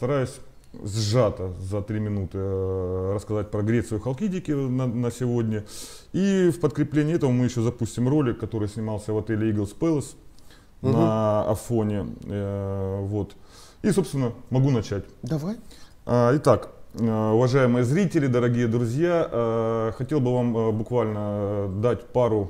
постараюсь сжато за 3 минуты рассказать про Грецию и Халкидики на сегодня. И в подкрепление этого мы еще запустим ролик, который снимался в отеле Eagles Palace на Афоне. Вот. И, собственно, могу начать. Давай. Итак, уважаемые зрители, дорогие друзья, хотел бы вам буквально дать пару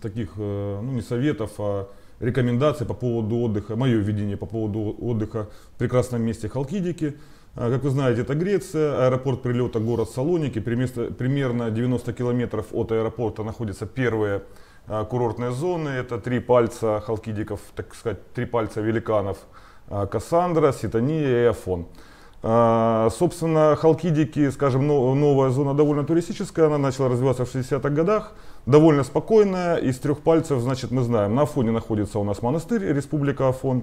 таких, ну, не советов, а рекомендации по поводу отдыха, мое видение по поводу отдыха в прекрасном месте Халкидики. Как вы знаете, это Греция, аэропорт прилета город Салоники, примерно 90 километров от аэропорта находятся первые курортные зоны, это 3 пальца халкидиков, так сказать, 3 пальца великанов, Кассандра, Ситания и Афон. Собственно, Халкидики, скажем, новая зона довольно туристическая, она начала развиваться в 60-х годах, довольно спокойная, из 3 пальцев, значит, мы знаем, на Афоне находится у нас монастырь, Республика Афон,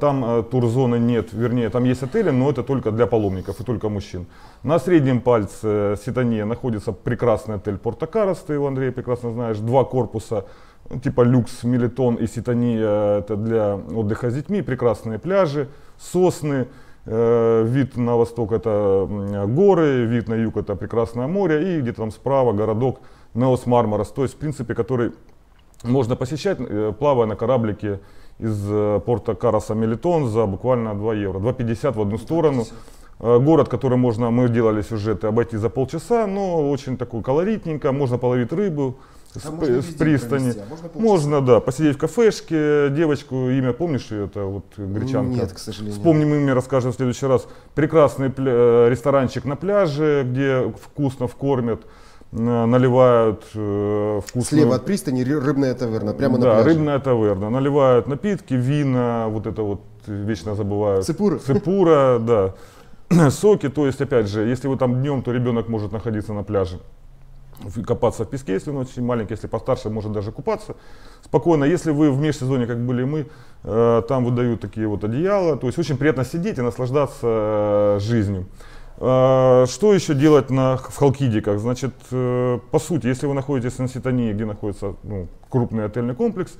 там турзоны нет, вернее, там есть отели, но это только для паломников и только мужчин. На среднем пальце Ситания находится прекрасный отель Порто Карас, ты его, Андрей, прекрасно знаешь, 2 корпуса, типа люкс, Мелитон и Ситания, это для отдыха с детьми, прекрасные пляжи, сосны. Вид на восток это горы, вид на юг это прекрасное море и где-то там справа городок Неос Марморос, то есть в принципе который можно посещать, плавая на кораблике из порта Караса Мелитон за буквально 2 евро, 2,50 в одну сторону. Город, который можно, мы делали сюжеты, обойти за полчаса, но очень такой колоритненько, можно половить рыбу. С пристани. Можно, да, посидеть в кафешке, девочку, имя помнишь ее, это вот гречанка? Нет, к сожалению. Вспомним имя, расскажем в следующий раз. Прекрасный ресторанчик на пляже, где вкусно вкормят, наливают вкусную... Слева от пристани рыбная таверна, прямо на пляже. Да, рыбная таверна, наливают напитки, вина, вот это вот, вечно забывают. Цепура. Цепура, да. Соки, то есть, опять же, если вы там днем, то ребенок может находиться на пляже. Копаться в песке, если он очень маленький, если постарше, может даже купаться спокойно. Если вы в межсезонье, как были мы, там выдают такие вот одеяла, то есть очень приятно сидеть и наслаждаться жизнью. Что еще делать в Халкидиках? Значит, по сути, если вы находитесь на Ситании, где находится крупный отельный комплекс,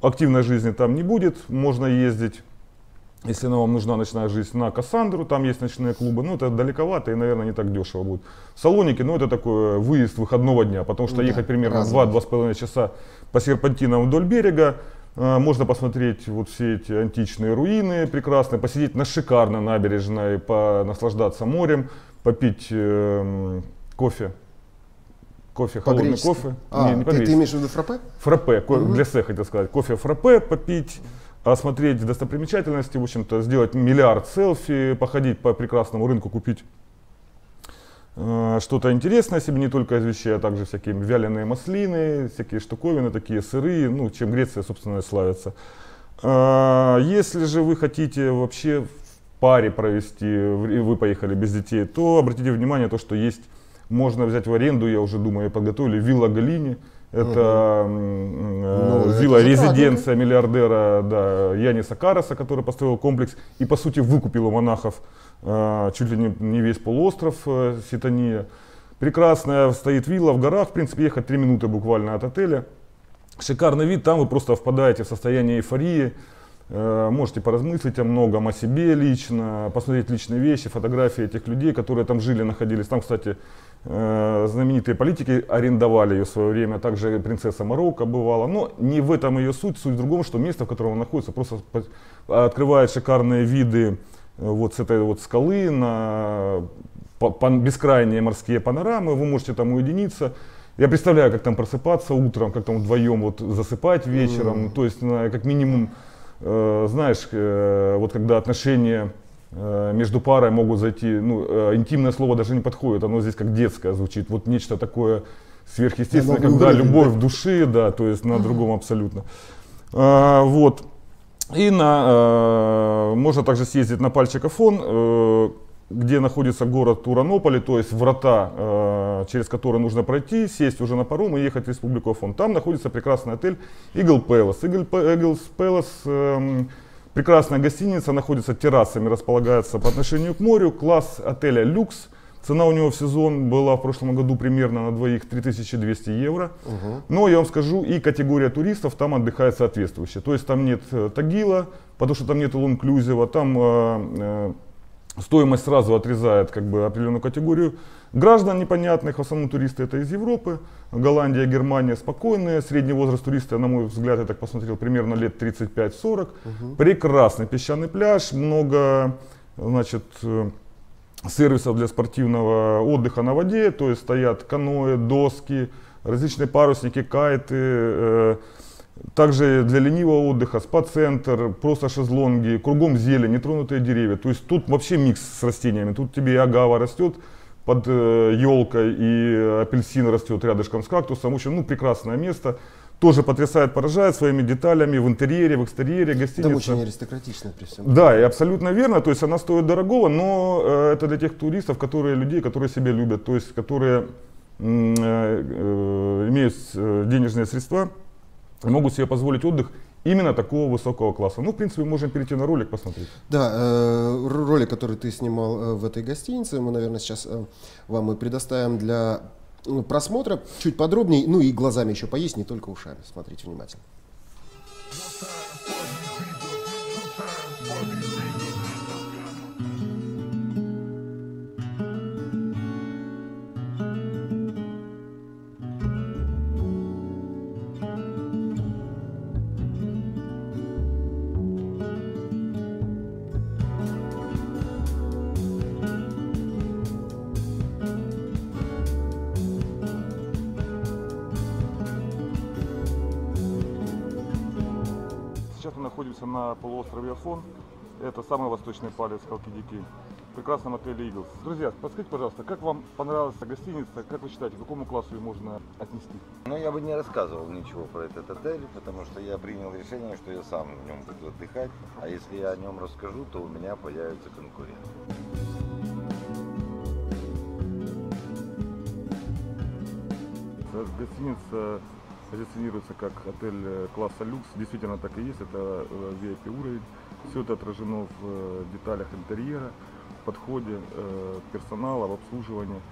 активной жизни там не будет, можно ездить. Если вам нужна ночная жизнь, на Кассандру, там есть ночные клубы, но это далековато и, наверное, не так дешево будет. Салоники, ну это такой выезд выходного дня, потому что ехать примерно 2-2,5 часа по серпантинам вдоль берега, можно посмотреть вот все эти античные руины прекрасные, посидеть на шикарной набережной, наслаждаться морем, попить кофе. Кофе, холодный кофе. Ты имеешь в виду фраппе? Фраппе, глассе хотел сказать, кофе фраппе попить. Осмотреть достопримечательности, в общем-то, сделать миллиард селфи, походить по прекрасному рынку, купить что-то интересное себе, не только из вещей, а также всякие вяленые маслины, всякие штуковины, такие сыры, ну, чем Греция, собственно, и славится. Если же вы хотите вообще в паре провести, вы поехали без детей, то обратите внимание на то, что есть, можно взять в аренду, я уже думаю, подготовили вилла Галини. Это вилла, резиденция миллиардера Яниса Карраса, который построил комплекс и, по сути, выкупил у монахов чуть ли не весь полуостров Ситания. Прекрасная стоит вилла в горах, в принципе, ехать 3 минуты буквально от отеля. Шикарный вид, там вы просто впадаете в состояние эйфории, можете поразмыслить о многом, о себе лично, посмотреть личные вещи, фотографии этих людей, которые там жили, находились. Там, кстати, знаменитые политики арендовали ее в свое время, также принцесса Марокко бывала, но не в этом ее суть, суть в другом, что место, в котором она находится, просто открывает шикарные виды вот с этой вот скалы на бескрайние морские панорамы, вы можете там уединиться. Я представляю, как там просыпаться утром, как там вдвоем вот засыпать вечером, то есть как минимум, знаешь, вот когда отношения между парой могут зайти, ну, интимное слово даже не подходит, оно здесь как детское звучит, вот нечто такое сверхъестественное, когда любовь в душе, да, то есть на другом абсолютно. Вот, и можно также съездить на пальчик Афон, где находится город Уранополи, то есть врата, через которые нужно пройти, сесть уже на паром и ехать в Республику Афон. Там находится прекрасный отель Eagles Palace. Eagles Palace — прекрасная гостиница, находится террасами, располагается по отношению к морю. Класс отеля люкс. Цена у него в сезон была в прошлом году примерно на двоих 3200 евро. Но я вам скажу, и категория туристов там отдыхает соответствующая. То есть там нет тагила, потому что там нет all-inclusive, там Стоимость сразу отрезает как бы определенную категорию граждан непонятных, в основном туристы это из Европы, Голландия, Германия спокойные, средний возраст туриста, на мой взгляд, я так посмотрел, примерно лет 35-40, прекрасный песчаный пляж, много, значит, сервисов для спортивного отдыха на воде, то есть стоят каноэ, доски, различные парусники, кайты, также для ленивого отдыха, спа-центр, просто шезлонги, кругом зелень, нетронутые деревья. То есть тут вообще микс с растениями. Тут тебе и агава растет под елкой, и апельсин растет рядышком с кактусом. В общем, ну, прекрасное место. Тоже потрясает, поражает своими деталями в интерьере, в экстерьере, гостиница. Там очень аристократично при всем. Да, и абсолютно верно. То есть она стоит дорогого, но это для тех туристов, которые людей, которые себя любят, то есть которые имеют денежные средства, могут себе позволить отдых именно такого высокого класса. Ну, в принципе, можем перейти на ролик, посмотреть. Да, ролик, который ты снимал в этой гостинице, мы, наверное, сейчас вам и предоставим для просмотра чуть подробнее. Ну и глазами еще поесть, не только ушами. Смотрите внимательно. На полуострове Афон, это самый восточный палец Халкидики, в прекрасном отеле Eagles. Друзья, подскажите, пожалуйста, как вам понравилась гостиница, как вы считаете, к какому классу ее можно отнести? Ну, я бы не рассказывал ничего про этот отель, потому что я принял решение, что я сам в нем буду отдыхать, а если я о нем расскажу, то у меня появятся конкуренты. Гостиница позиционируется как отель класса люкс, действительно так и есть, это VIP уровень. Все это отражено в деталях интерьера, в подходе персонала, в обслуживании.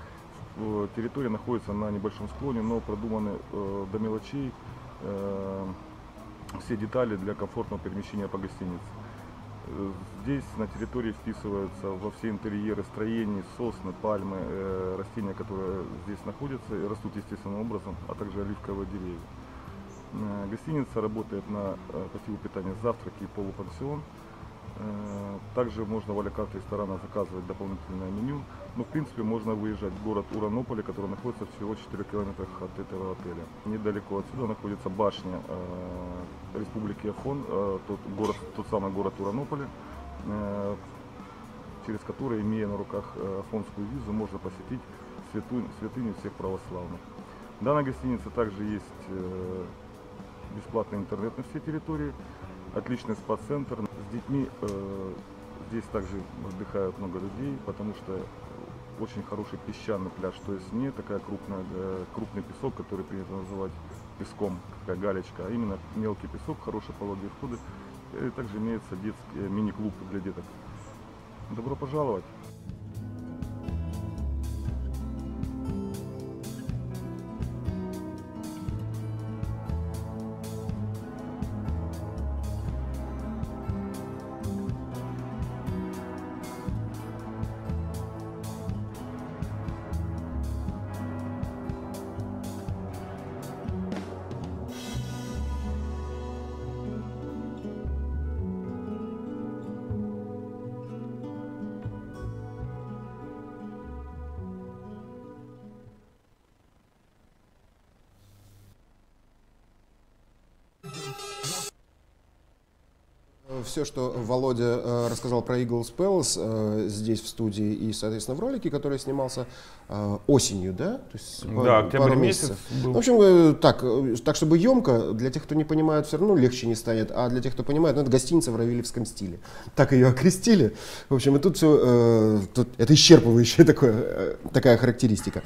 Территория находится на небольшом склоне, но продуманы до мелочей все детали для комфортного перемещения по гостинице. Здесь на территории вписываются во все интерьеры строений, сосны, пальмы, растения, которые здесь находятся и растут естественным образом, а также оливковые деревья. Гостиница работает на питьевое питание, завтраки и полупансион. Также можно в а-ля-карте ресторана заказывать дополнительное меню. Но в принципе можно выезжать в город Уранополи, который находится всего в 4 километрах от этого отеля. Недалеко отсюда находится башня Республики Афон, тот самый город Уранополи, через который, имея на руках афонскую визу, можно посетить святыню всех православных. В данной гостинице также есть бесплатный интернет на всей территории, отличный спа-центр. С детьми здесь также отдыхают много людей, потому что очень хороший песчаный пляж, то есть не такая крупный песок, который принято называть песком, такая галечка, а именно мелкий песок, хорошие пологие входы. И также имеется детский мини-клуб для деток. Добро пожаловать! Все, что Володя рассказал про Eagles Palace здесь в студии и, соответственно, в ролике, который снимался осенью, да? То есть да, октябрь месяц. В общем, так, чтобы емко, для тех, кто не понимает, все равно легче не станет, а для тех, кто понимает, ну, это гостиница в равилевском стиле. Так ее окрестили. В общем, и тут все, это исчерпывающая такая характеристика.